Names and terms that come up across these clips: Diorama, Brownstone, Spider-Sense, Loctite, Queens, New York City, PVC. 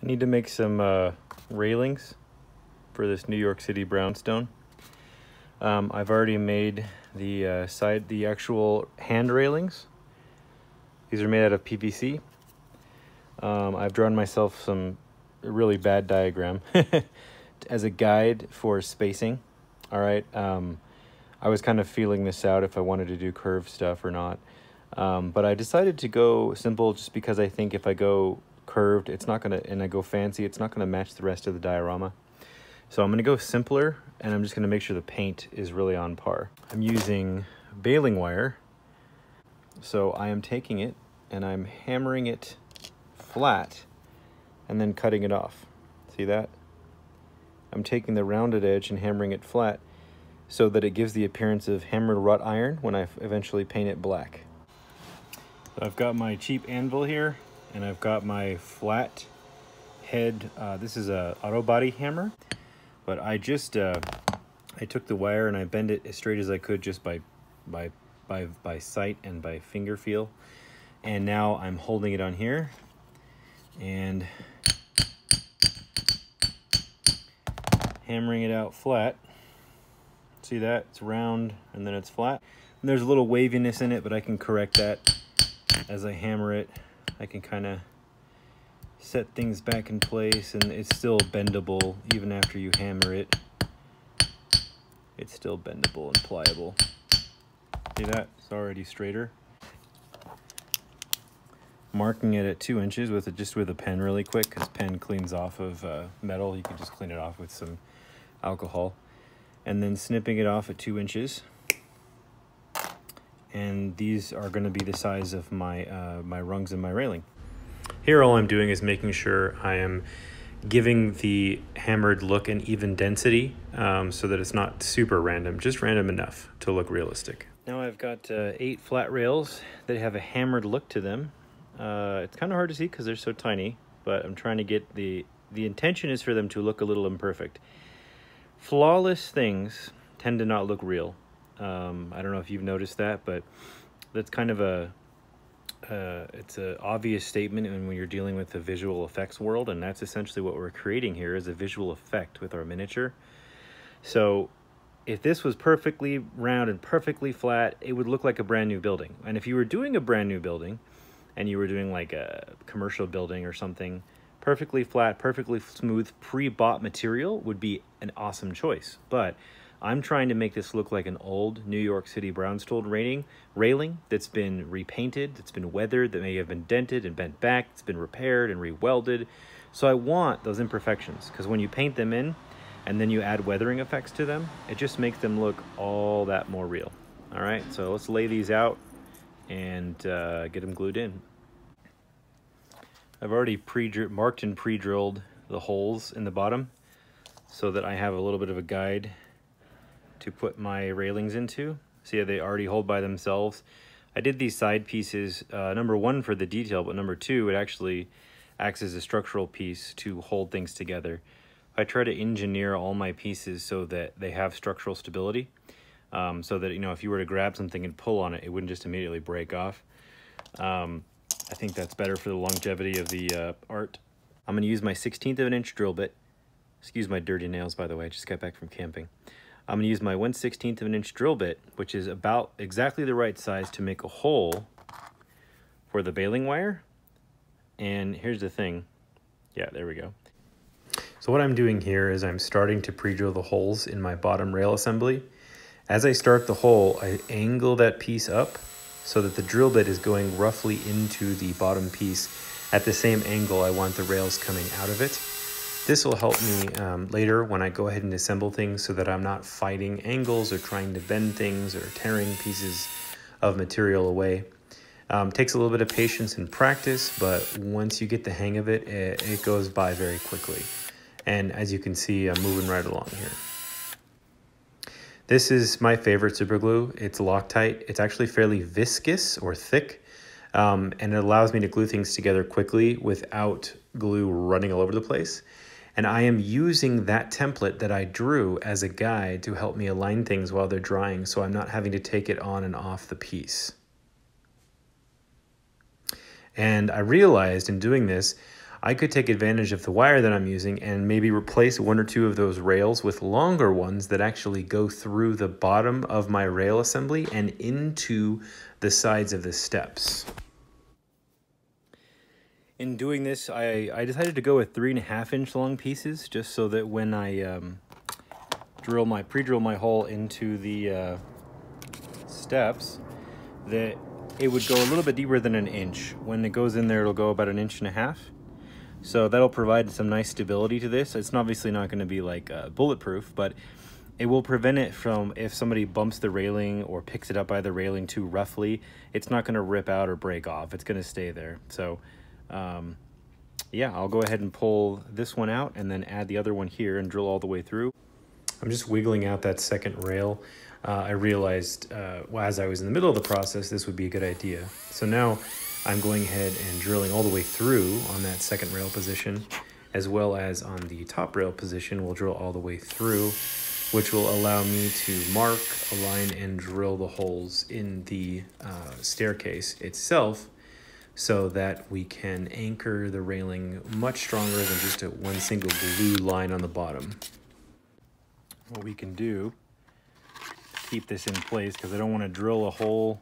I need to make some railings for this New York City brownstone. I've already made the the actual hand railings. These are made out of PVC. I've drawn myself some really bad diagram as a guide for spacing. All right. I was kind of feeling this out if I wanted to do curved stuff or not. But I decided to go simple just because I think if I go curved, it's not going to, and I go fancy, it's not going to match the rest of the diorama. So I'm going to go simpler, and I'm just going to make sure the paint is really on par. I'm using baling wire. So I am taking it and I'm hammering it flat and then cutting it off. See that? I'm taking the rounded edge and hammering it flat so that it gives the appearance of hammered wrought iron when I eventually paint it black. So I've got my cheap anvil here, and I've got my flat head. This is a auto body hammer, but I just I took the wire and I bend it as straight as I could just by sight and by finger feel. And now I'm holding it on here and hammering it out flat. See that? It's round and then it's flat. And there's a little waviness in it, but I can correct that as I hammer it. I can kind of set things back in place, and it's still bendable even after you hammer it. It's still bendable and pliable. See that? It's already straighter. Marking it at 2 inches with it, just with a pen really quick, because pen cleans off of metal. You can just clean it off with some alcohol. And then snipping it off at 2 inches. And these are going to be the size of my, my rungs and my railing. Here all I'm doing is making sure I am giving the hammered look an even density, so that it's not super random, just random enough to look realistic. Now I've got 8 flat rails that have a hammered look to them. It's kind of hard to see because they're so tiny, but I'm trying to get the intention is for them to look a little imperfect. Flawless things tend to not look real. I don't know if you've noticed that, but that's kind of a it's an obvious statement when you're dealing with the visual effects world, and that's essentially what we're creating here is a visual effect with our miniature. So if this was perfectly round and perfectly flat, it would look like a brand new building. And if you were doing a brand new building and you were doing like a commercial building or something, perfectly flat, perfectly smooth, pre-bought material would be an awesome choice. But I'm trying to make this look like an old New York City brownstone railing that's been repainted, that's been weathered, that may have been dented and bent back, it's been repaired and rewelded. So I want those imperfections, because when you paint them in and then you add weathering effects to them, it just makes them look all that more real. All right, so let's lay these out and get them glued in. I've already marked and pre-drilled the holes in the bottom so that I have a little bit of a guide to put my railings into. See how they already hold by themselves. I did these side pieces, number one for the detail, but number two, it actually acts as a structural piece to hold things together. I try to engineer all my pieces so that they have structural stability, so that, you know, if you were to grab something and pull on it, it wouldn't just immediately break off. I think that's better for the longevity of the art. I'm gonna use my 1/16 of an inch drill bit. Excuse my dirty nails, by the way, I just got back from camping. I'm going to use my 1/16 of an inch drill bit, which is about exactly the right size to make a hole for the baling wire. And here's the thing. Yeah, there we go. So what I'm doing here is I'm starting to pre-drill the holes in my bottom rail assembly. As I start the hole, I angle that piece up so that the drill bit is going roughly into the bottom piece at the same angle I want the rails coming out of it. This will help me later when I go ahead and assemble things so that I'm not fighting angles or trying to bend things or tearing pieces of material away. Takes a little bit of patience and practice, but once you get the hang of it, it goes by very quickly. And as you can see, I'm moving right along here. This is my favorite super glue. It's Loctite. It's actually fairly viscous or thick, and it allows me to glue things together quickly without glue running all over the place. And I am using that template that I drew as a guide to help me align things while they're drying, so I'm not having to take it on and off the piece. And I realized in doing this, I could take advantage of the wire that I'm using and maybe replace one or two of those rails with longer ones that actually go through the bottom of my rail assembly and into the sides of the steps. In doing this, I decided to go with 3.5 inch long pieces just so that when I pre-drill my hole into the steps, that it would go a little bit deeper than 1 inch. When it goes in there, it'll go about 1.5 inches. So that'll provide some nice stability to this. It's obviously not going to be like bulletproof, but it will prevent it from, if somebody bumps the railing or picks it up by the railing too roughly, it's not going to rip out or break off. It's going to stay there. So yeah, I'll go ahead and pull this one out and then add the other one here and drill all the way through. I'm just wiggling out that second rail. I realized well, as I was in the middle of the process, this would be a good idea. So now I'm going ahead and drilling all the way through on that second rail position, as well as on the top rail position. We'll drill all the way through, which will allow me to mark, align, and drill the holes in the staircase itself, so that we can anchor the railing much stronger than just a one single blue line on the bottom. What we can do, keep this in place, because I don't want to drill a hole,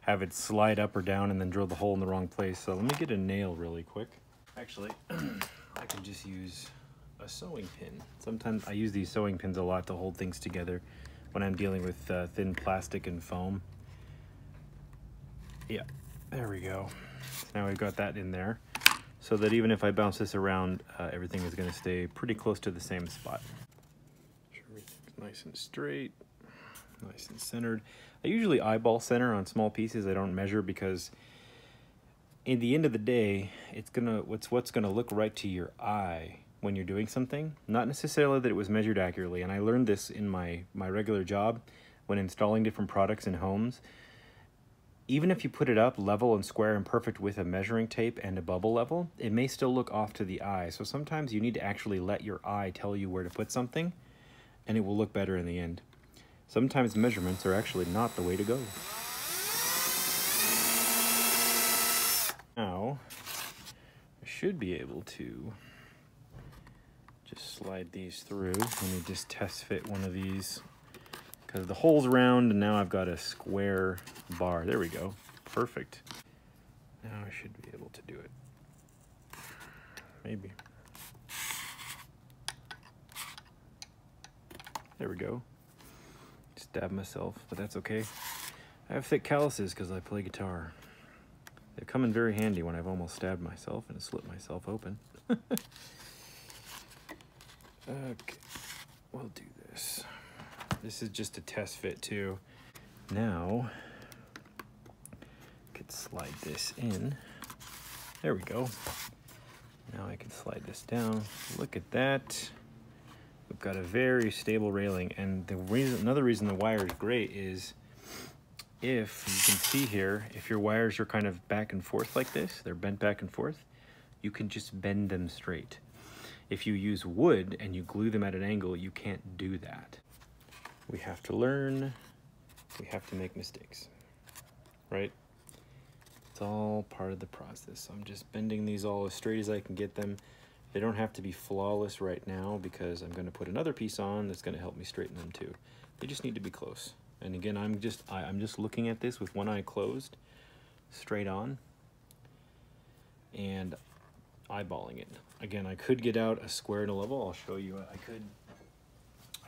have it slide up or down, and then drill the hole in the wrong place. So let me get a nail really quick. Actually, I can just use a sewing pin. Sometimes I use these sewing pins a lot to hold things together when I'm dealing with thin plastic and foam. Yeah, there we go. Now we've got that in there, so that even if I bounce this around, everything is going to stay pretty close to the same spot. Make sure everything's nice and straight. Nice and centered. I usually eyeball center on small pieces. I don't measure, because in the end of the day, it's gonna, what's gonna look right to your eye when you're doing something. Not necessarily that it was measured accurately. And I learned this in my regular job when installing different products in homes. Even if you put it up level and square and perfect with a measuring tape and a bubble level, it may still look off to the eye. So sometimes you need to actually let your eye tell you where to put something, and it will look better in the end. Sometimes measurements are actually not the way to go. Now, I should be able to just slide these through. Let me just test fit one of these, because the hole's round and now I've got a square bar. There we go. Perfect. Now I should be able to do it. Maybe. There we go. Stab myself, but that's okay. I have thick calluses because I play guitar. They've come in very handy when I've almost stabbed myself and slit myself open. Okay, we'll do this. This is just a test fit too. Now, I could slide this in. There we go. Now I can slide this down. Look at that. We've got a very stable railing, and the reason, another reason the wire is great is, if you can see here, if your wires are kind of back and forth like this, they're bent back and forth, you can just bend them straight. If you use wood and you glue them at an angle, you can't do that. We have to learn, we have to make mistakes, right? It's all part of the process. I'm just bending these all as straight as I can get them. They don't have to be flawless right now, because I'm going to put another piece on that's going to help me straighten them too. They just need to be close. And again, I'm just looking at this with one eye closed, straight on, and eyeballing it. Again, I could get out a square and a level. I'll show you. I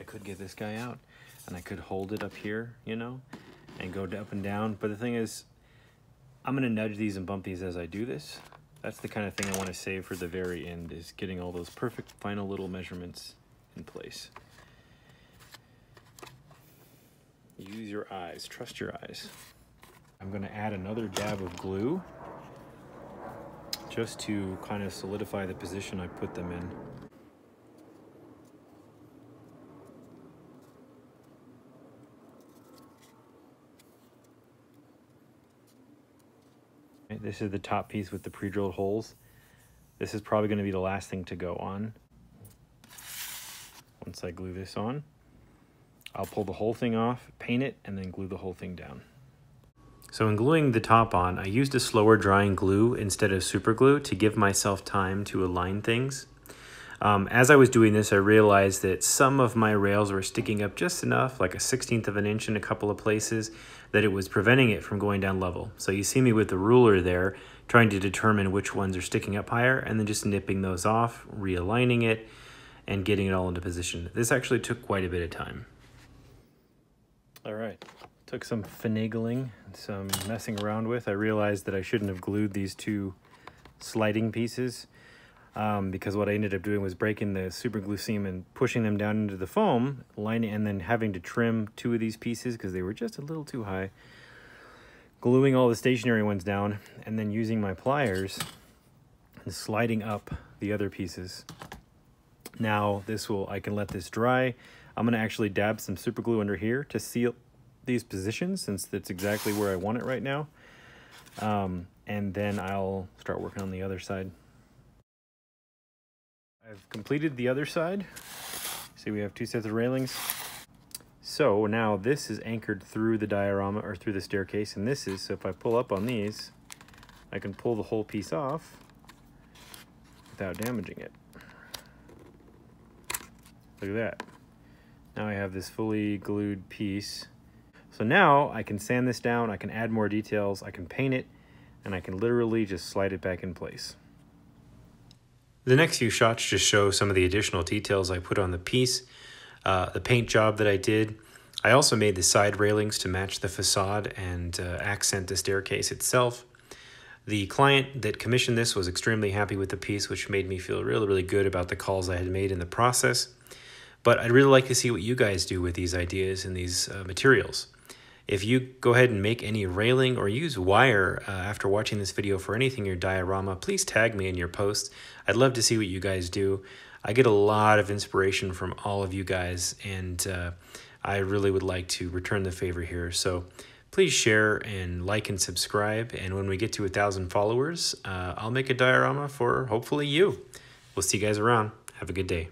could get this guy out, and I could hold it up here, you know, and go up and down. But the thing is, I'm going to nudge these and bump these as I do this. That's the kind of thing I want to save for the very end, is getting all those perfect final little measurements in place. Use your eyes, trust your eyes. I'm going to add another dab of glue just to kind of solidify the position I put them in. This is the top piece with the pre-drilled holes. This is probably going to be the last thing to go on. Once I glue this on, I'll pull the whole thing off, paint it, and then glue the whole thing down. So in gluing the top on, I used a slower drying glue instead of super glue to give myself time to align things. As I was doing this, I realized that some of my rails were sticking up just enough, like a 1/16 of an inch in a couple of places, that it was preventing it from going down level. So you see me with the ruler there, trying to determine which ones are sticking up higher, and then just nipping those off, realigning it, and getting it all into position. This actually took quite a bit of time. All right, took some finagling, some messing around with. I realized that I shouldn't have glued these two sliding pieces. Because what I ended up doing was breaking the super glue seam and pushing them down into the foam, lining, and then having to trim two of these pieces because they were just a little too high, gluing all the stationary ones down, and then using my pliers and sliding up the other pieces. Now I can let this dry. I'm going to actually dab some super glue under here to seal these positions, since that's exactly where I want it right now, and then I'll start working on the other side. I've completed the other side. See, we have two sets of railings. So now this is anchored through the diorama, or through the staircase, and this is, so if I pull up on these, I can pull the whole piece off without damaging it. Look at that. Now I have this fully glued piece. So now I can sand this down, I can add more details, I can paint it, and I can literally just slide it back in place. The next few shots just show some of the additional details I put on the piece, the paint job that I did. I also made the side railings to match the facade and accent the staircase itself. The client that commissioned this was extremely happy with the piece, which made me feel really, really good about the calls I had made in the process. But I'd really like to see what you guys do with these ideas and these materials. If you go ahead and make any railing or use wire after watching this video for anything in your diorama, please tag me in your posts. I'd love to see what you guys do. I get a lot of inspiration from all of you guys, and I really would like to return the favor here. So please share and like and subscribe. And when we get to 1,000 followers, I'll make a diorama for hopefully you. We'll see you guys around. Have a good day.